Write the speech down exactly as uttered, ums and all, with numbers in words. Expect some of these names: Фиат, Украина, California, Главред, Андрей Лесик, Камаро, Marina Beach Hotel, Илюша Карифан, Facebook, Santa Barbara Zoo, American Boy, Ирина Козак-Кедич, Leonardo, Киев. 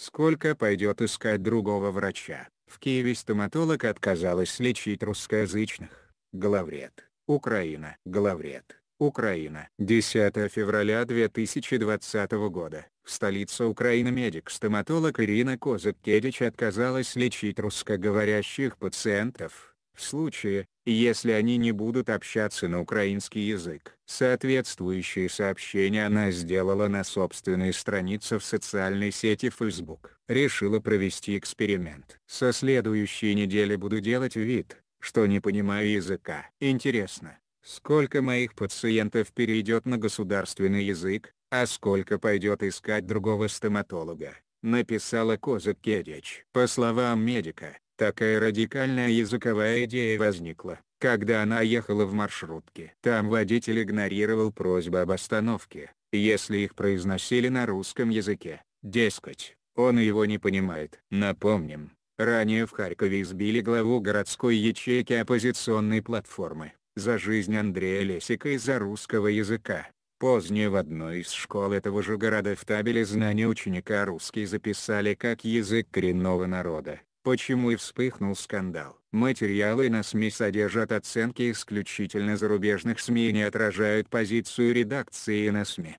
Сколько пойдет искать другого врача? В Киеве стоматолог отказалась лечить русскоязычных. Главред, Украина. Главред, Украина. десятое февраля две тысячи двадцатого года. В столице Украины медик-стоматолог Ирина Козак-Кедич отказалась лечить русскоговорящих пациентов, в случае, если они не будут общаться на украинский язык. Соответствующие сообщения она сделала на собственной странице в социальной сети Facebook. Решила провести эксперимент. Со следующей недели буду делать вид, что не понимаю языка. Интересно, сколько моих пациентов перейдет на государственный язык, а сколько пойдет искать другого стоматолога, написала Козак-Кедич. По словам медика, такая радикальная языковая идея возникла, когда она ехала в маршрутке. Там водитель игнорировал просьбы об остановке, если их произносили на русском языке, дескать, он его не понимает. Напомним, ранее в Харькове избили главу городской ячейки оппозиционной платформы «За жизнь» Андрея Лесика из-за русского языка. Позднее в одной из школ этого же города в табеле знания ученика русский записали как язык коренного народа. Почему и вспыхнул скандал. Материалы на СМИ содержат оценки исключительно зарубежных СМИ и не отражают позицию редакции на СМИ.